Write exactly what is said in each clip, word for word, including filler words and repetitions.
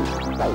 Bye. Bye.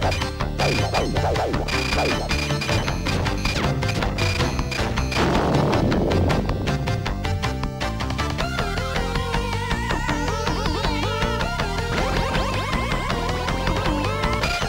Bye.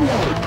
No!